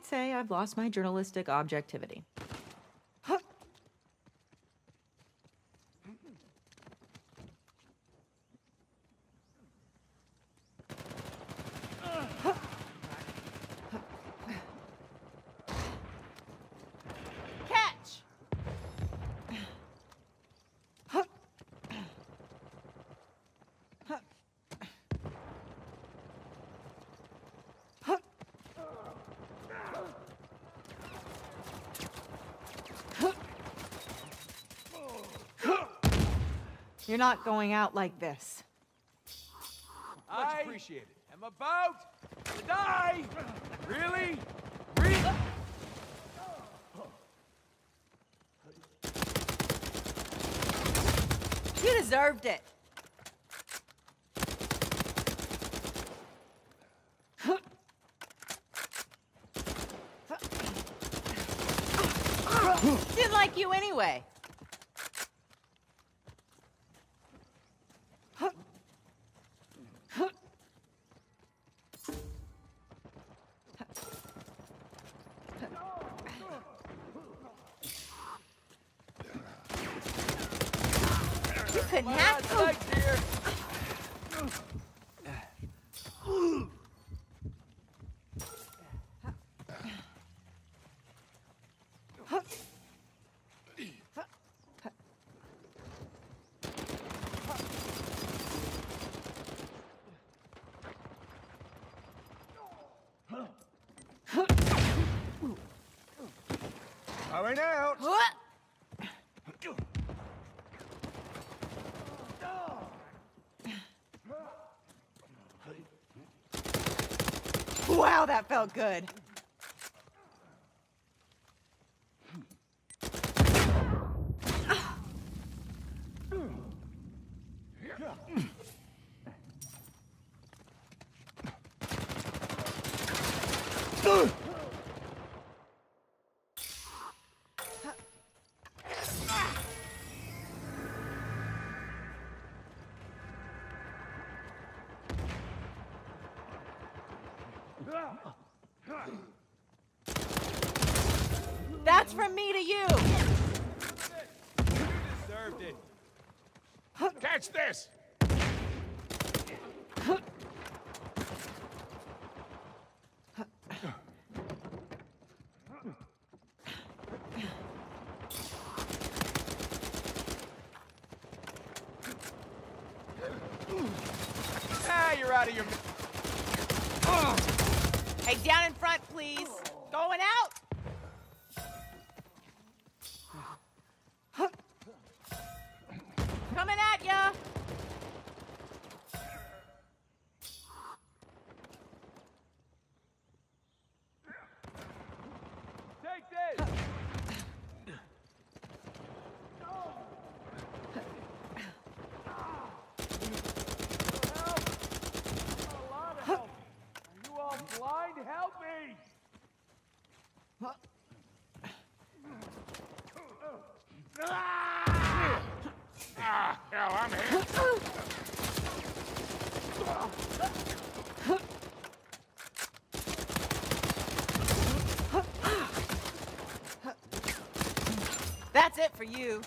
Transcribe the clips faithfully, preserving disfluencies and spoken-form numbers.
I'd say I've lost my journalistic objectivity. You're not going out like this. Much appreciated. I'm about to die. Really? Really? You deserved it. Didn't like you anyway. Coming out! What? Wow, that felt good. That's from me to you. You deserved it. Catch this. Ah, you're out of your. Hey, down in front, please. Going out. Coming at ya. Take this. Help me! Huh? Ah! Ah, hell, I'm here. That's it for you.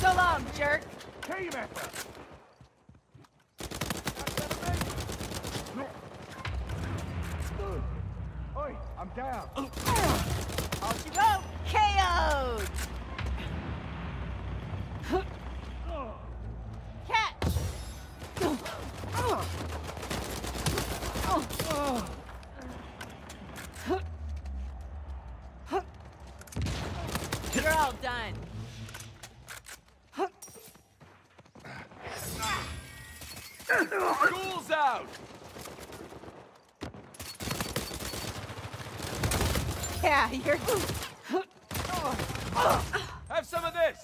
So long, jerk. Hey, man. Oi, I'm down. Off you go. K O'd. Catch. Oh. Oh. You're all done. School's out! Yeah, you're... Have some of this!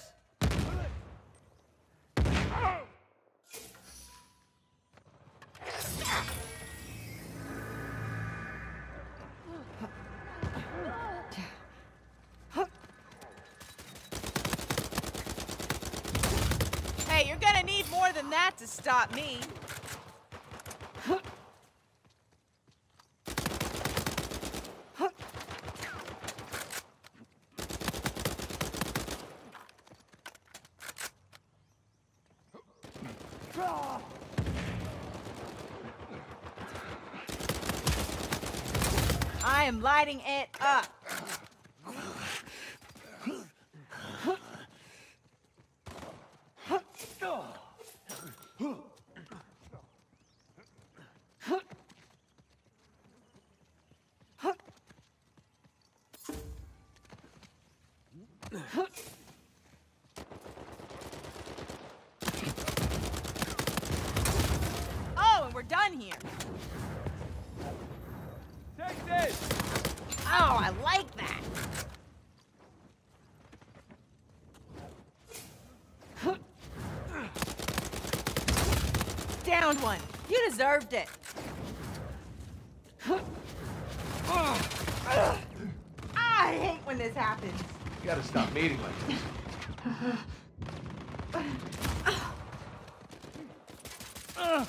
Hey, you're gonna need more than that to stop me. I am lighting it up. Oh, and we're done here. Take this. Oh, I like that. Downed one. You deserved it. I hate when this happens. You gotta stop meeting like this. Uh,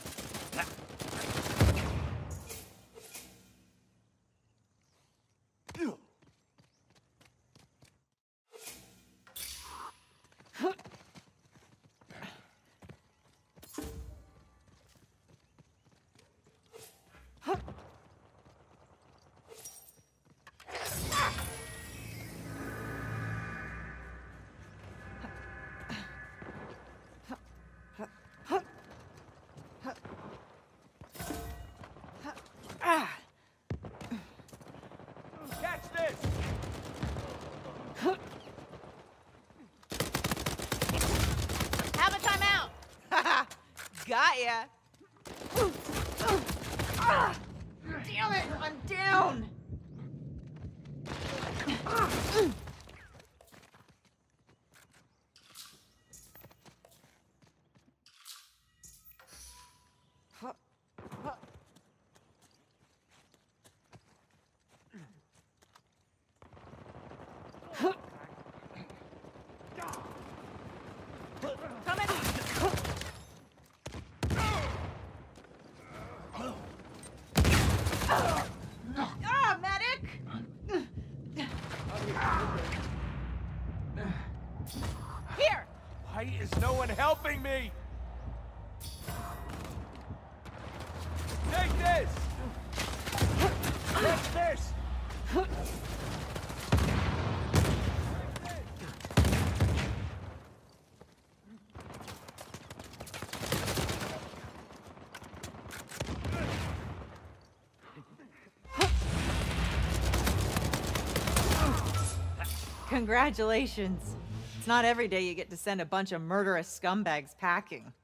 Got ya. Ooh, ooh, ah. Damn it, I'm down. Ah. Why is no one helping me? Take this! Take this! Congratulations. It's not every day you get to send a bunch of murderous scumbags packing.